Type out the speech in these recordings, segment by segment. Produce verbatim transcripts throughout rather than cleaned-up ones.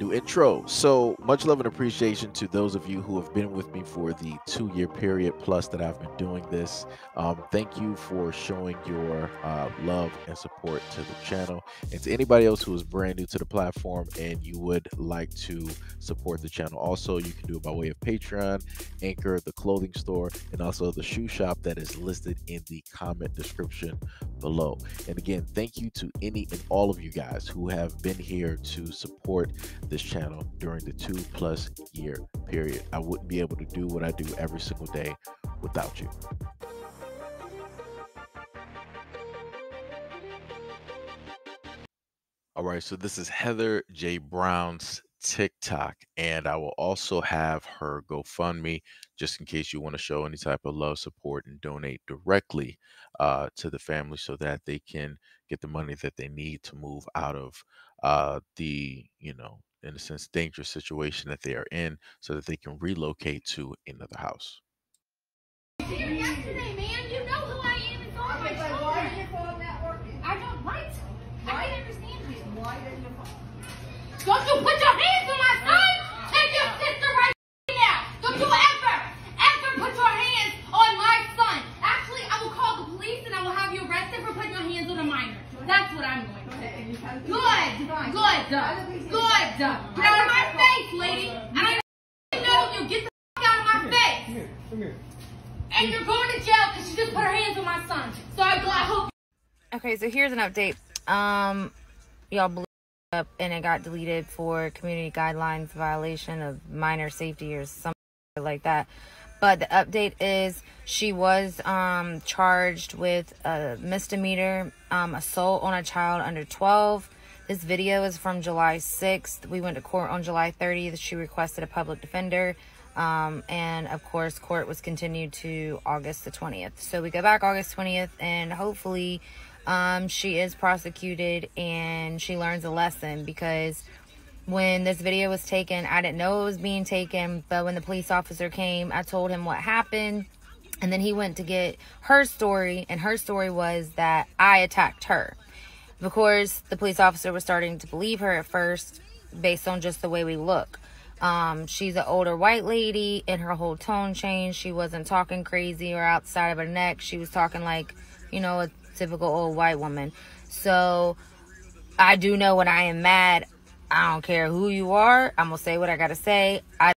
New intro. So much love and appreciation to those of you who have been with me for the two-year period plus that I've been doing this. Um, thank you for showing your uh, love and support to the channel. And to anybody else who is brand new to the platform and you would like to support the channel, also you can do it by way of Patreon, Anchor, the clothing store, and also the shoe shop that is listed in the comment description below. And again, thank you to any and all of you guys who have been here to support this channel during the two plus year period. I wouldn't be able to do what I do every single day without you. All right, so this is Heather J. Brown's TikTok, and I will also have her GoFundMe just in case you want to show any type of love, support, and donate directly uh, to the family so that they can get the money that they need to move out of uh, the, you know, in a sense, dangerous situation that they are in so that they can relocate to another house. Yesterday, man, you know who I am. It's all my children. Why is your phone not working? I don't, right? I can't understand this. Why doesn't your phone? Don't you put your hands on my son and your sister right now. Don't you ever, ever put your hands on my son. Actually, I will call the police and I will have you arrested for putting your hands on a minor. That's what I'm going to do. Good, good, good. Get out of my face, lady. And I know you. Get the fuck out of my face. Come here, come here. And you're going to jail because you just put her hands on my son. So I hope. Okay, so here's an update. Um, y'all blew up and it got deleted for community guidelines violation of minor safety or something like that. But the update is she was um, charged with a misdemeanor um, assault on a child under twelve. This video is from July sixth. We went to court on July thirtieth. She requested a public defender. Um, and, of course, court was continued to August the twentieth. So we go back August twentieth, and hopefully um, she is prosecuted and she learns a lesson, because when this video was taken, I didn't know it was being taken, but when the police officer came, I told him what happened, and then he went to get her story, and her story was that I attacked her. Of course, the police officer was starting to believe her at first based on just the way we look. Um, she's an older white lady, and her whole tone changed. She wasn't talking crazy or outside of her neck. She was talking like, you know, a typical old white woman. So I do know when I am mad, I don't care who you are. I'm going to say what I got to say. I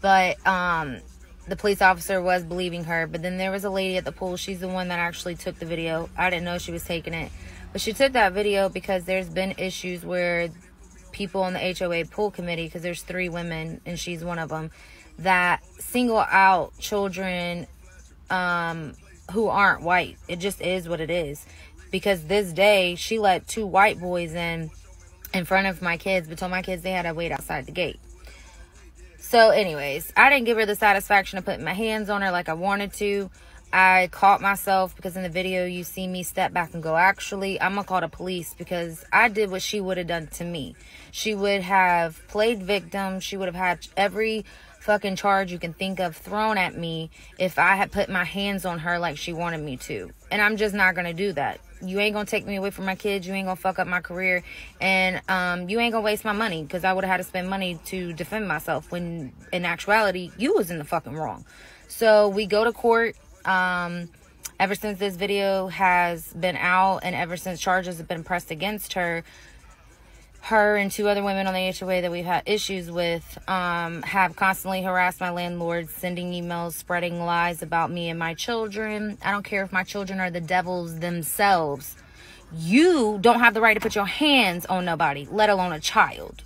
But um, the police officer was believing her. But then there was a lady at the pool. She's the one that actually took the video. I didn't know she was taking it. But she took that video because there's been issues where people on the H O A pool committee, because there's three women and she's one of them, that single out children um, who aren't white. It just is what it is. Because this day, she let two white boys in. in front of my kids, but told my kids they had to wait outside the gate. So anyways, I didn't give her the satisfaction of putting my hands on her like I wanted to. I caught myself because in the video you see me step back and go, actually, I'm gonna call the police, because I did what she would have done to me. She would have played victim. She would have had every fucking charge you can think of thrown at me if I had put my hands on her like she wanted me to. And I'm just not gonna do that. You ain't gonna take me away from my kids. You ain't gonna fuck up my career, and um you ain't gonna waste my money, because I would have had to spend money to defend myself when in actuality you was in the fucking wrong. So we go to court. Um ever since this video has been out and ever since charges have been pressed against her, her and two other women on the H O A that we've had issues with um, have constantly harassed my landlord, sending emails, spreading lies about me and my children. I don't care if my children are the devils themselves. You don't have the right to put your hands on nobody, let alone a child.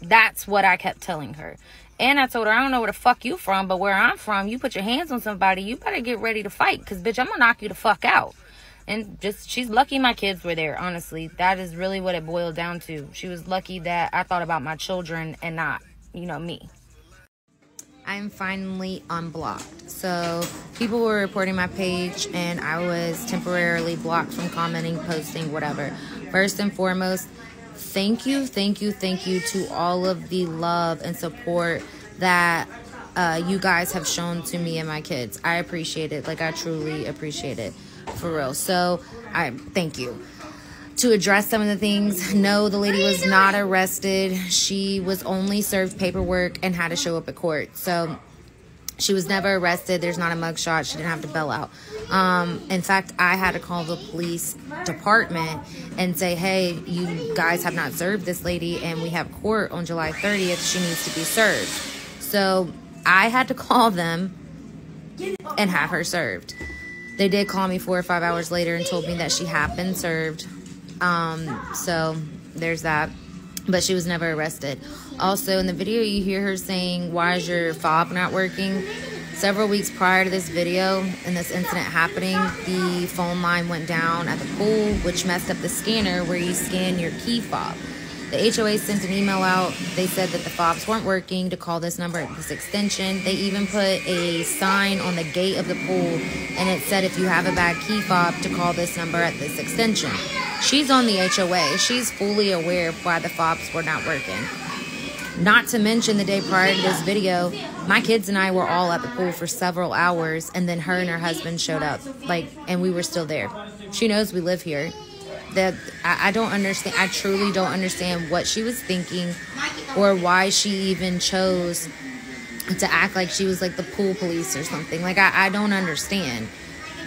That's what I kept telling her. And I told her, I don't know where the fuck you from, but where I'm from, you put your hands on somebody, you better get ready to fight, because, bitch, I'm going to knock you the fuck out. And just, she's lucky my kids were there, honestly. That is really what it boiled down to. She was lucky that I thought about my children and not, you know, me. I'm finally unblocked. So people were reporting my page, and I was temporarily blocked from commenting, posting, whatever. First and foremost, thank you, thank you, thank you to all of the love and support that uh, you guys have shown to me and my kids. I appreciate it. Like, I truly appreciate it. For real. So I thank you. to address some of the things. No, the lady was not arrested. She was only served paperwork and had to show up at court. So she was never arrested. There's not a mugshot. She didn't have to bail out. Um, in fact, I had to call the police department and say, hey, you guys have not served this lady, and we have court on July thirtieth. She needs to be served. So I had to call them and have her served. They did call me four or five hours later and told me that she had been served. Um, so there's that. But she was never arrested. Also, in the video, you hear her saying, why is your fob not working? Several weeks prior to this video and this incident happening, the phone line went down at the pool, which messed up the scanner where you scan your key fob. The H O A sent an email out. They said that the fobs weren't working, to call this number at this extension. They even put a sign on the gate of the pool, and it said, if you have a bad key fob, to call this number at this extension. She's on the H O A. She's fully aware of why the fobs were not working. Not to mention, the day prior to this video, my kids and I were all at the pool for several hours, and then her and her husband showed up, like, and we were still there. She knows we live here. That I, I don't understand. I truly don't understand what she was thinking, or why she even chose to act like she was like the pool police or something. Like, I, I don't understand.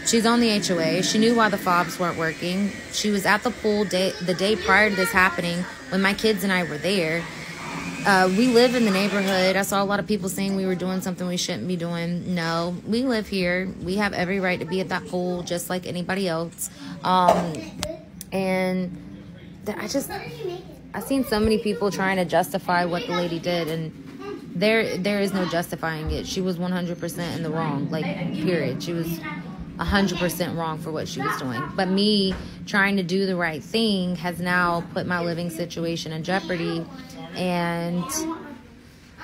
She's on the H O A. She knew why the fobs weren't working. She was at the pool day, the day prior to this happening, when my kids and I were there. Uh, we live in the neighborhood. I saw a lot of people saying we were doing something we shouldn't be doing. No, we live here. We have every right to be at that pool just like anybody else. Um, and I just, I've seen so many people trying to justify what the lady did, and there, there is no justifying it. She was one hundred percent in the wrong, like, period. She was one hundred percent wrong for what she was doing. But me trying to do the right thing has now put my living situation in jeopardy, and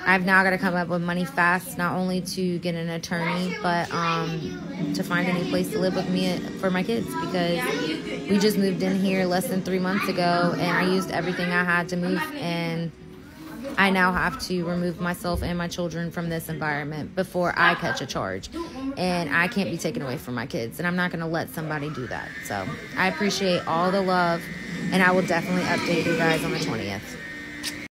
I've now got to come up with money fast, not only to get an attorney, but um, to find any place to live with me for my kids, because we just moved in here less than three months ago, and I used everything I had to move, and I now have to remove myself and my children from this environment before I catch a charge. And I can't be taken away from my kids, and I'm not going to let somebody do that. So I appreciate all the love, and I will definitely update you guys on the twentieth.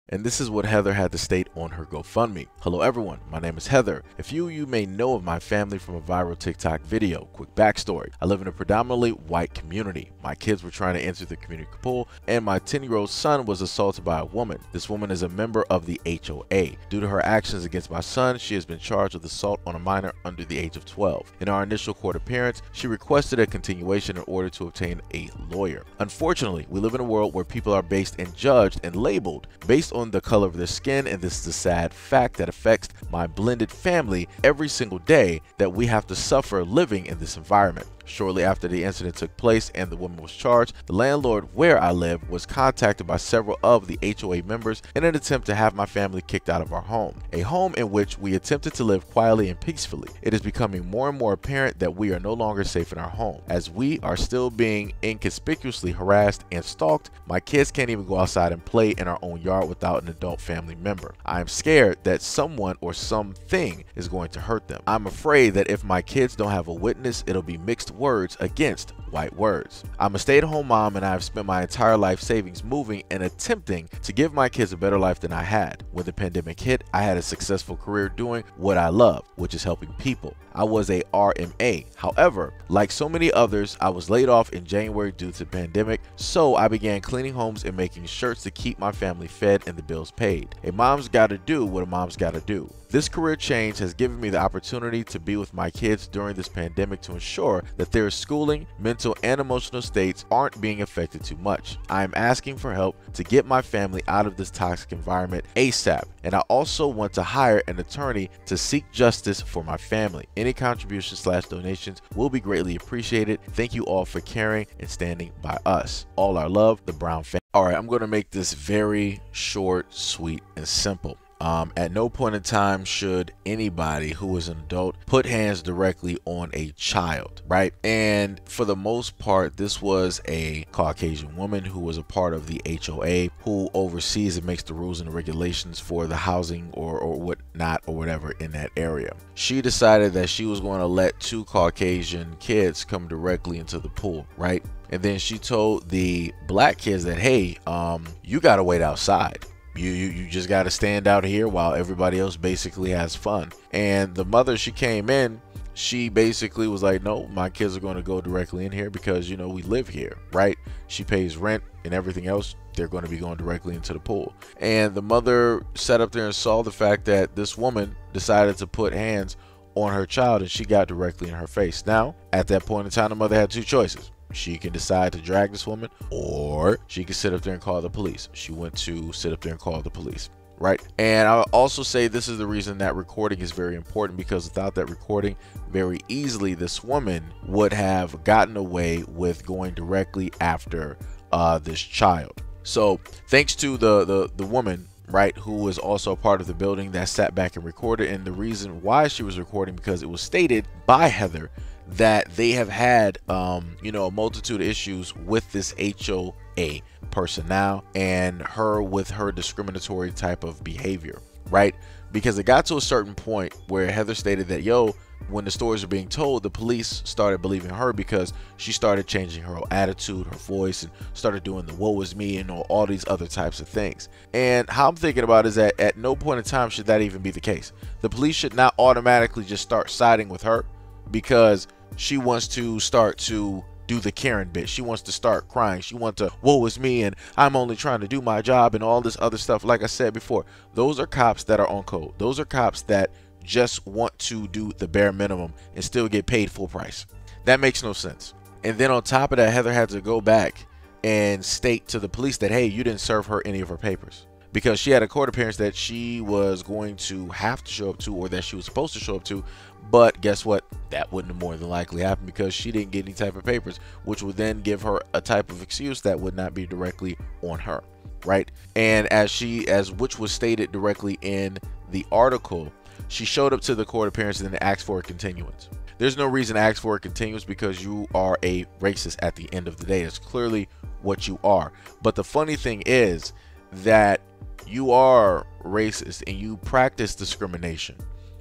And this is what Heather had to state on her GoFundMe. Hello everyone, my name is Heather. A few of you may know of my family from a viral TikTok video. Quick backstory. I live in a predominantly white community. My kids were trying to enter the community pool, and my ten-year-old son was assaulted by a woman. This woman is a member of the H O A. Due to her actions against my son, she has been charged with assault on a minor under the age of twelve. In our initial court appearance, she requested a continuation in order to obtain a lawyer. Unfortunately, we live in a world where people are based and judged and labeled based on on the color of their skin, and this is a sad fact that affects my blended family every single day, that we have to suffer living in this environment. Shortly after the incident took place and the woman was charged, the landlord where I live was contacted by several of the H O A members in an attempt to have my family kicked out of our home, a home in which we attempted to live quietly and peacefully. It is becoming more and more apparent that we are no longer safe in our home, as we are still being inconspicuously harassed and stalked. My kids can't even go outside and play in our own yard without an adult family member. I am scared that someone or something is going to hurt them. I'm afraid that if my kids don't have a witness, it'll be mixed words against white words. I'm a stay-at-home mom, and I have spent my entire life savings moving and attempting to give my kids a better life than I had. When the pandemic hit, I had a successful career doing what I love, which is helping people. I was a R M A. However, like so many others, I was laid off in January due to the pandemic, so I began cleaning homes and making shirts to keep my family fed and the bills paid. A mom's gotta do what a mom's gotta do. This career change has given me the opportunity to be with my kids during this pandemic to ensure that their schooling, mental, and emotional states aren't being affected too much. I am asking for help to get my family out of this toxic environment ASAP, and I also want to hire an attorney to seek justice for my family. Any contributions slash donations will be greatly appreciated. Thank you all for caring and standing by us. All our love, the Brown family. All right, I'm going to make this very short, sweet, and simple. Um, at no point in time should anybody who is an adult put hands directly on a child, right? And for the most part, this was a Caucasian woman who was a part of the H O A, who oversees and makes the rules and regulations for the housing or, or whatnot or whatever in that area. She decided that she was going to let two Caucasian kids come directly into the pool, right? And then she told the black kids that, hey, um, you got to wait outside. You, you, you just got to stand out here while everybody else basically has fun. And the mother, she came in, she basically was like, no, my kids are going to go directly in here because, you know, we live here, right? She pays rent and everything else. They're going to be going directly into the pool. And the mother sat up there and saw the fact that this woman decided to put hands on her child, and she got directly in her face. Now, at that point in time, the mother had two choices. She can decide to drag this woman, or she can sit up there and call the police. She went to sit up there and call the police, right? And I'll also say this is the reason that recording is very important, because without that recording, very easily this woman would have gotten away with going directly after uh, this child. So thanks to the, the, the woman, right, who was also part of the building that sat back and recorded. And the reason why she was recording, because it was stated by Heather that they have had, um, you know, a multitude of issues with this H O A personnel and her with her discriminatory type of behavior, right? Because it got to a certain point where Heather stated that, yo, when the stories were being told, the police started believing her because she started changing her attitude, her voice, and started doing the woe is me and all, all these other types of things. And how I'm thinking about is that at no point in time should that even be the case. The police should not automatically just start siding with her because she wants to start to do the Karen bit. She wants to start crying. She wants to, woe is me, and I'm only trying to do my job and all this other stuff. Like I said before, those are cops that are on code. Those are cops that just want to do the bare minimum and still get paid full price. That makes no sense. And then on top of that, Heather had to go back and state to the police that, hey, you didn't serve her any of her papers, because she had a court appearance that she was going to have to show up to, or that she was supposed to show up to. But guess what? That wouldn't have more than likely happened because she didn't get any type of papers, which would then give her a type of excuse that would not be directly on her, right? And as she, as which was stated directly in the article, she showed up to the court appearance and then asked for a continuance. There's no reason to ask for a continuance because you are a racist at the end of the day. It's clearly what you are. But the funny thing is that you are racist and you practice discrimination,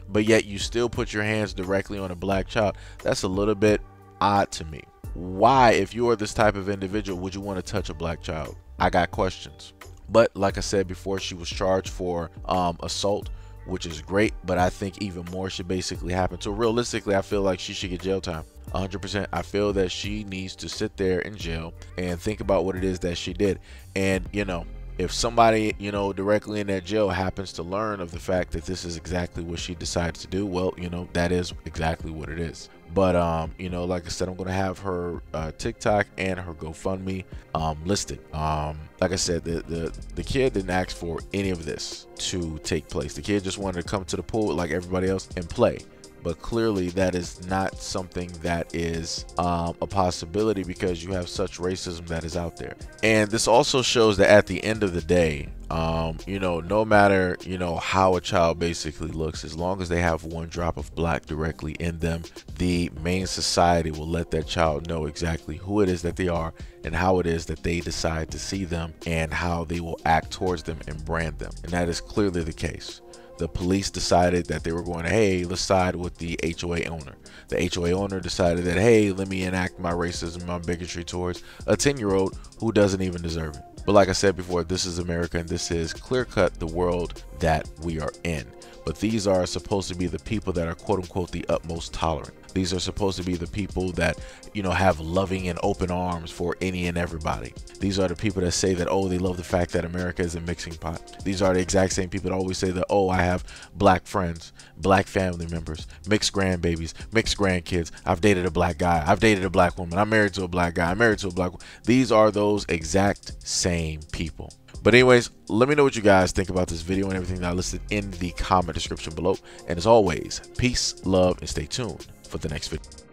but yet you still put your hands directly on a black child. That's a little bit odd to me. Why, if you are this type of individual, would you want to touch a black child? I got questions. But like I said before, she was charged for um, assault, which is great, but I think even more should basically happen. So realistically, I feel like she should get jail time. one hundred percent. I feel that she needs to sit there in jail and think about what it is that she did. And, you know, if somebody, you know, directly in that jail happens to learn of the fact that this is exactly what she decides to do, well, you know, that is exactly what it is. But, um, you know, like I said, I'm going to have her uh, TikTok and her GoFundMe um, listed. Um, like I said, the, the, the kid didn't ask for any of this to take place. The kid just wanted to come to the pool like everybody else and play. But clearly that is not something that is um, a possibility because you have such racism that is out there. And this also shows that at the end of the day, um, you know, no matter, you know, how a child basically looks, as long as they have one drop of black directly in them, the main society will let that child know exactly who it is that they are and how it is that they decide to see them and how they will act towards them and brand them. And that is clearly the case. The police decided that they were going to, hey, let's side with the H O A owner. The H O A owner decided that, hey, let me enact my racism, my bigotry towards a ten-year-old who doesn't even deserve it. But like I said before, this is America, and this is clear-cut the world that we are in. But these are supposed to be the people that are, quote-unquote, the utmost tolerant. These are supposed to be the people that, you know, have loving and open arms for any and everybody. These are the people that say that, oh, they love the fact that America is a mixing pot. These are the exact same people that always say that, oh, I have black friends, black family members, mixed grandbabies, mixed grandkids. I've dated a black guy. I've dated a black woman. I'm married to a black guy. I'm married to a black woman. These are those exact same people. But anyways, let me know what you guys think about this video and everything that I listed in the comment description below. And as always, peace, love, and stay tuned for the next video.